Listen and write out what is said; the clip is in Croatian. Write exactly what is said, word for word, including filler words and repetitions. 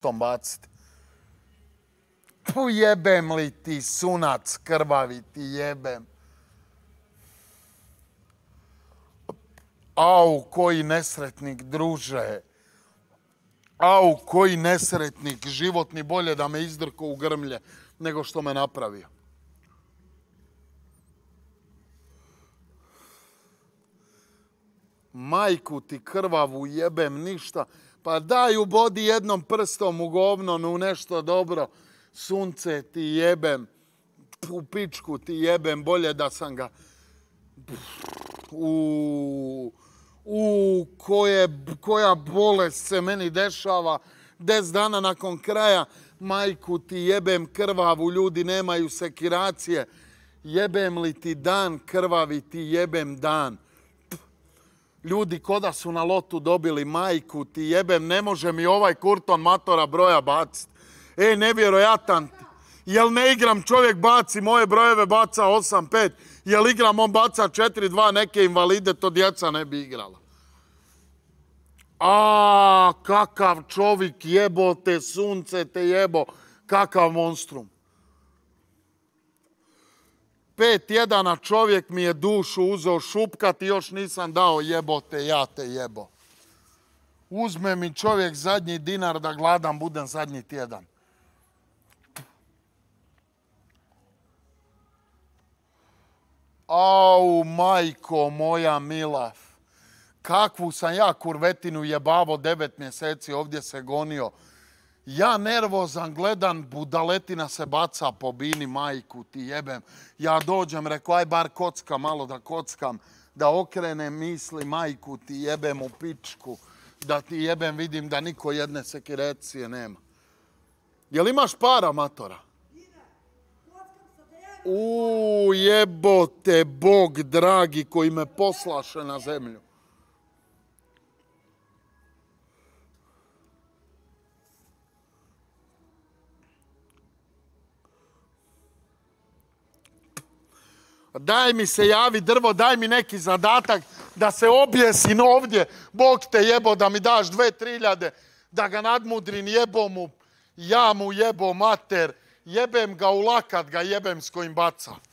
tom baciti. Pujebem li ti, sunac krvavi, ti jebem. Au, koji nesretnik, druže. Au, koji nesretnik, životni, bolje da me izdrko u grmlje nego što me napravio. Majku ti krvavu jebem ništa. Pa daj ubodi jednom prstom u govno, u nešto dobro. Sunce ti jebem, u pičku ti jebem, bolje da sam ga... U, u koje, koja bolest se meni dešava. Des dana nakon kraja, majku ti jebem krvavu, ljudi nemaju sekiracije. Jebem li ti dan krvavi, ti jebem dan. Ljudi ko da su na lotu dobili, majku ti jebem, ne može mi ovaj Kurton matora broja baciti. E, nevjerojatan, jel ne igram, čovjek baci, moje brojeve baca osam pet, jel igram, on baca četiri dva, neke invalide, to djeca ne bi igrala. A kakav čovjek jebo te, sunce te jebo, kakav monstrum. Pet jedana čovjek mi je dušu uzeo šupkat i još nisam dao jebote, ja te jebo. Uzme mi čovjek zadnji dinar da gladan budem zadnji tjedan. Au, majko moja mila. Kakvu sam ja kurvetinu jebavo devet mjeseci ovdje se gonio. Ja nervozan, gledan, budaletina se baca po bini, majku ti jebem. Ja dođem, rekao, aj bar kockam, malo da kockam, da okrenem misli, majku ti jebem u pičku, da ti jebem, vidim da niko jedne sekirecije nema. Jel imaš para, matora? Uuu, jebote, Bog dragi koji me poslaše na zemlju. Daj mi se javi drvo, daj mi neki zadatak da se objesim ovdje. Bog te jebo da mi daš dve triljade, da ga nadmudrin, jebo mu, ja mu jebo mater, jebem ga u lakat, ga jebem s kojim baca.